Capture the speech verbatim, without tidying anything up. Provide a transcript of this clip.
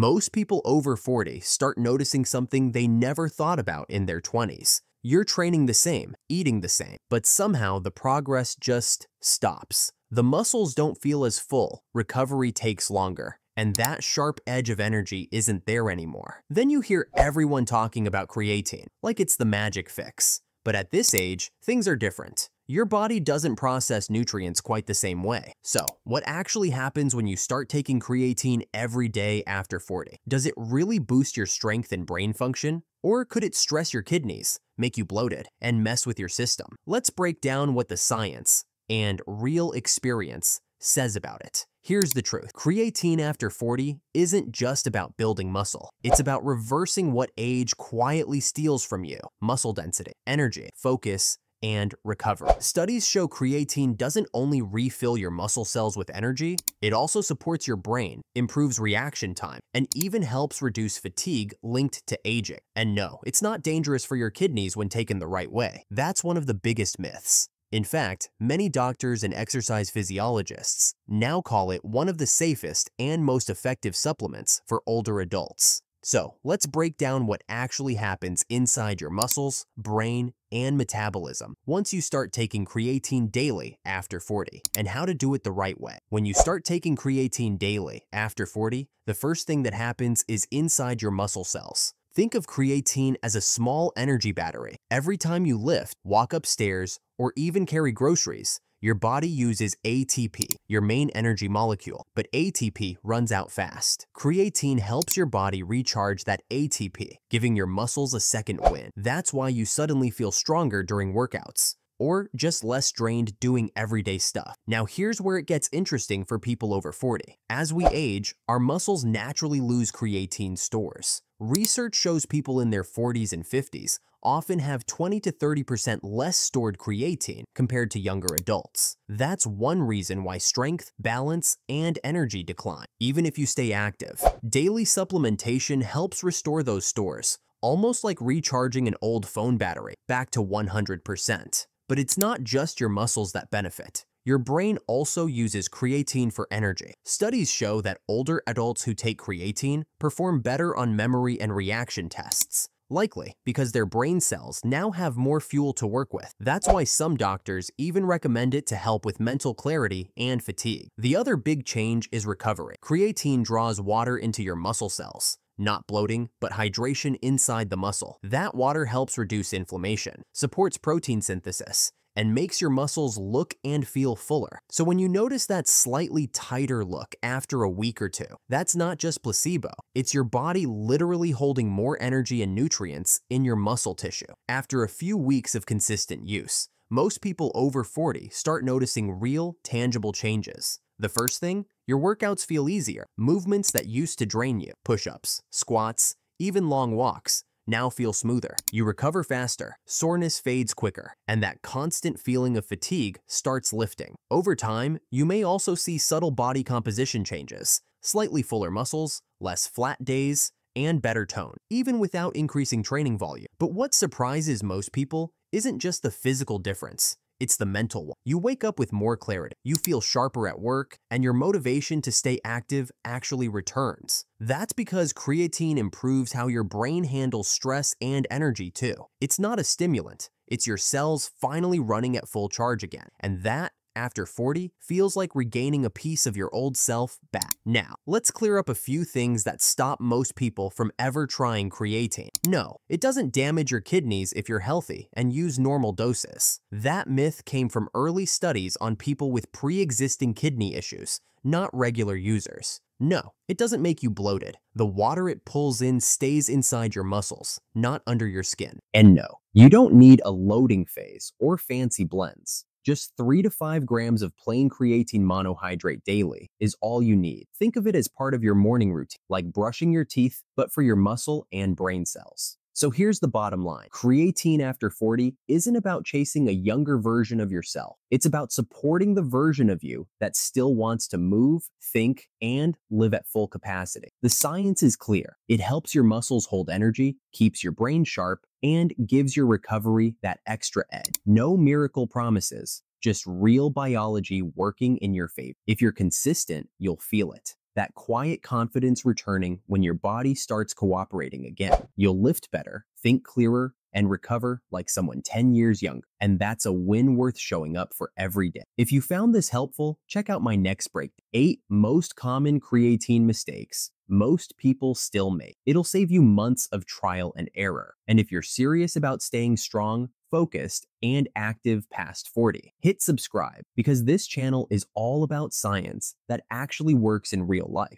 Most people over forty start noticing something they never thought about in their twenties. You're training the same, eating the same, but somehow the progress just stops. The muscles don't feel as full, recovery takes longer, and that sharp edge of energy isn't there anymore. Then you hear everyone talking about creatine, like it's the magic fix. But at this age, things are different. Your body doesn't process nutrients quite the same way. So, what actually happens when you start taking creatine every day after forty? Does it really boost your strength and brain function? Or could it stress your kidneys, make you bloated, and mess with your system? Let's break down what the science and real experience says about it. Here's the truth. Creatine after forty isn't just about building muscle. It's about reversing what age quietly steals from you: muscle density, energy, focus, and recovery. Studies show creatine doesn't only refill your muscle cells with energy, it also supports your brain, improves reaction time, and even helps reduce fatigue linked to aging. And no, it's not dangerous for your kidneys when taken the right way. That's one of the biggest myths. In fact, many doctors and exercise physiologists now call it one of the safest and most effective supplements for older adults. So, let's break down what actually happens inside your muscles, brain, and metabolism once you start taking creatine daily after forty, and how to do it the right way. When you start taking creatine daily after forty, the first thing that happens is inside your muscle cells. Think of creatine as a small energy battery. Every time you lift, walk upstairs, or even carry groceries, your body uses A T P, your main energy molecule, but A T P runs out fast. Creatine helps your body recharge that A T P, giving your muscles a second wind. That's why you suddenly feel stronger during workouts, or just less drained doing everyday stuff. Now here's where it gets interesting for people over forty. As we age, our muscles naturally lose creatine stores. Research shows people in their forties and fifties often have twenty to thirty percent less stored creatine compared to younger adults. That's one reason why strength, balance, and energy decline, even if you stay active. Daily supplementation helps restore those stores, almost like recharging an old phone battery back to one hundred percent. But it's not just your muscles that benefit. Your brain also uses creatine for energy. Studies show that older adults who take creatine perform better on memory and reaction tests, likely because their brain cells now have more fuel to work with. That's why some doctors even recommend it to help with mental clarity and fatigue. The other big change is recovery. Creatine draws water into your muscle cells, not bloating, but hydration inside the muscle. That water helps reduce inflammation, supports protein synthesis, and makes your muscles look and feel fuller. So when you notice that slightly tighter look after a week or two, that's not just placebo. It's your body literally holding more energy and nutrients in your muscle tissue. After a few weeks of consistent use, most people over forty start noticing real, tangible changes. The first thing, your workouts feel easier. Movements that used to drain you, push-ups, squats, even long walks, now feel smoother. You recover faster, soreness fades quicker, and that constant feeling of fatigue starts lifting. Over time, you may also see subtle body composition changes, slightly fuller muscles, less flat days, and better tone, even without increasing training volume. But what surprises most people isn't just the physical difference. It's the mental one. You wake up with more clarity, you feel sharper at work, and your motivation to stay active actually returns. That's because creatine improves how your brain handles stress and energy too. It's not a stimulant, it's your cells finally running at full charge again. And that, after forty, feels like regaining a piece of your old self back. Now, let's clear up a few things that stop most people from ever trying creatine. No, it doesn't damage your kidneys if you're healthy and use normal doses. That myth came from early studies on people with pre-existing kidney issues, not regular users. No, it doesn't make you bloated. The water it pulls in stays inside your muscles, not under your skin. And no, you don't need a loading phase or fancy blends. Just three to five grams of plain creatine monohydrate daily is all you need. Think of it as part of your morning routine, like brushing your teeth, but for your muscle and brain cells. So here's the bottom line. Creatine after forty isn't about chasing a younger version of yourself. It's about supporting the version of you that still wants to move, think, and live at full capacity. The science is clear. It helps your muscles hold energy, keeps your brain sharp, and gives your recovery that extra edge. No miracle promises, just real biology working in your favor. If you're consistent, you'll feel it. that quiet confidence returning when your body starts cooperating again. You'll lift better, think clearer, and recover like someone ten years younger. And that's a win worth showing up for every day. If you found this helpful, check out my next breakdown. Eight most common creatine mistakes most people still make. It'll save you months of trial and error. And if you're serious about staying strong, focused, and active past forty, hit subscribe because this channel is all about science that actually works in real life.